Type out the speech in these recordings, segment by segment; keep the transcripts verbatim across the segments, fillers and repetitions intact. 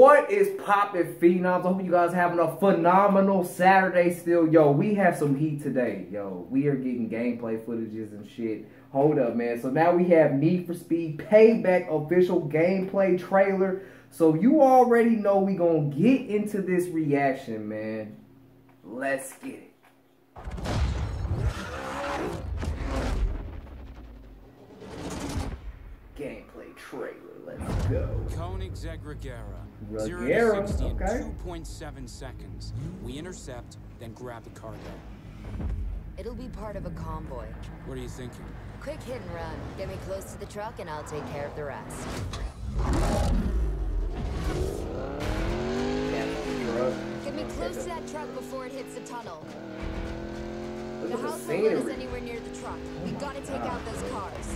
What is poppin', phenoms? I hope you guys are having a phenomenal Saturday still. Yo, we have some heat today. Yo, we are getting gameplay footages and shit. Hold up, man. So now we have Need for Speed Payback official gameplay trailer. So you already know we gonna get into this reaction, man. Let's get it. Gameplay trailer. Let's go. Koenigsegg Regera. zero to sixty in two point seven seconds. We intercept, then grab the cargo. It'll be part of a convoy. What are you thinking? Quick hit and run. Get me close to the truck and I'll take care of the rest. Get me close to that truck before it hits the tunnel. The household is anywhere near the truck. We've got to take out those cars.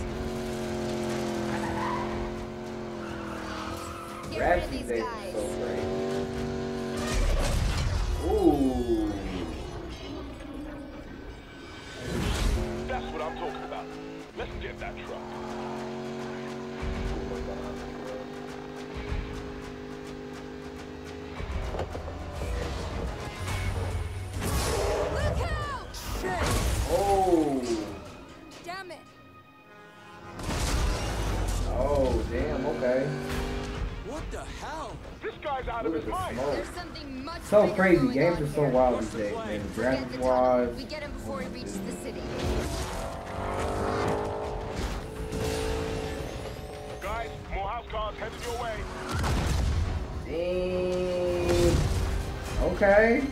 Get rid of these guys. Ooh. That's what I'm talking about. Let's get that truck. Look out! Shit. Oh. Damn it. Oh, damn, okay. What the hell? This guy's out of his mind. There's something much so crazy. Games are so wild these days, man. Graphic wise. We get him before he reaches the city. Guys, more house cars headed your way. Damn. Okay.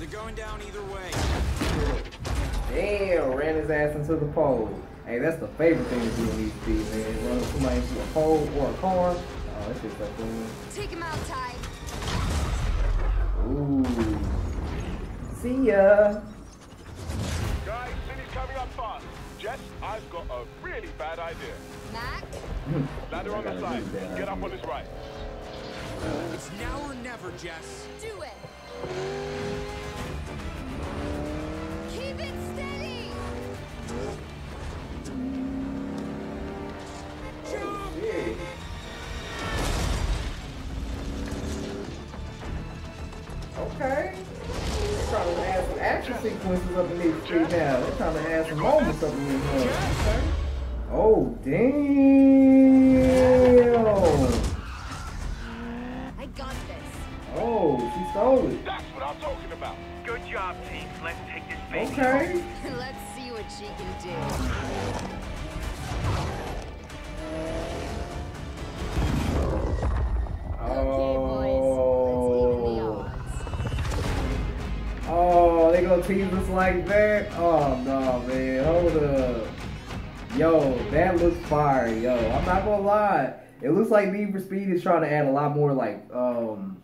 They're going down either way. Damn, ran his ass into the pole. Hey, that's the favorite thing to do in these speeds, man. Run somebody into a pole or a car. Oh, that shit's so cool. Take him out, Ty. Ooh. See ya. Guys, city's coming up fast. Jess, I've got a really bad idea. Mac? Ladder on the side. Get up on his right. It's now or never, Jess. Do it. Keep it steady. Oh, shit. Okay. They're trying to add some action sequences up in these trees now. They're trying to add some moments up in these ones. Oh, damn. Oh, she stole it. That's what I'm talking about. Good job, team. Let's take this baby. Okay. Let's see what she can do. Oh. Okay, boys. Let's even the odds. Oh, they gonna tease us like that? Oh no, man. Hold up. Yo, that looks fire. Yo, I'm not gonna lie. It looks like Need for Speed is trying to add a lot more like um.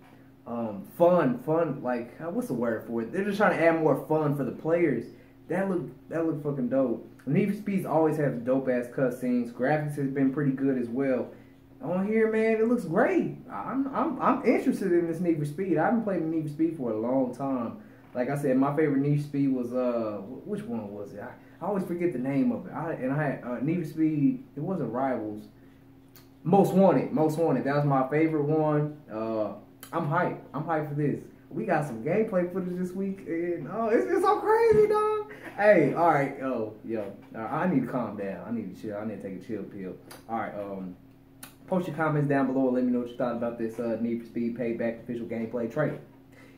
Um, fun, fun, like, what's the word for it? They're just trying to add more fun for the players. That look, that look fucking dope. Need for Speed always has dope-ass cutscenes. Graphics has been pretty good as well. On here, man, it looks great. I'm, I'm, I'm interested in this Need for Speed. I haven't played Need for Speed for a long time. Like I said, my favorite Need for Speed was, uh, which one was it? I, I always forget the name of it. I, and I had, uh, Need for Speed, it wasn't Rivals. Most Wanted, Most Wanted. That was my favorite one. Uh, I'm hyped. I'm hyped for this. We got some gameplay footage this week, and oh, it's been so crazy, dog. Hey, all right, yo, yo, I need to calm down. I need to chill. I need to take a chill pill. All right, um, post your comments down below and let me know what you thought about this uh, Need for Speed Payback official gameplay trailer.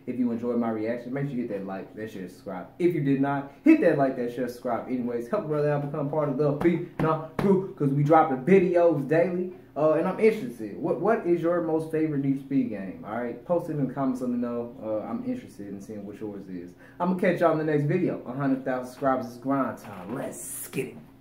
If you enjoyed my reaction, make sure you hit that like, that share, subscribe. If you did not, hit that like, that share, subscribe. Anyways, help brother out become part of the B N Grew because we dropping videos daily. Uh, and I'm interested. What What is your most favorite Need for Speed game? All right, post it in the comments. Let me know. Uh, I'm interested in seeing what yours is. I'm gonna catch y'all in the next video. one hundred thousand subscribers is grind time. Let's get it.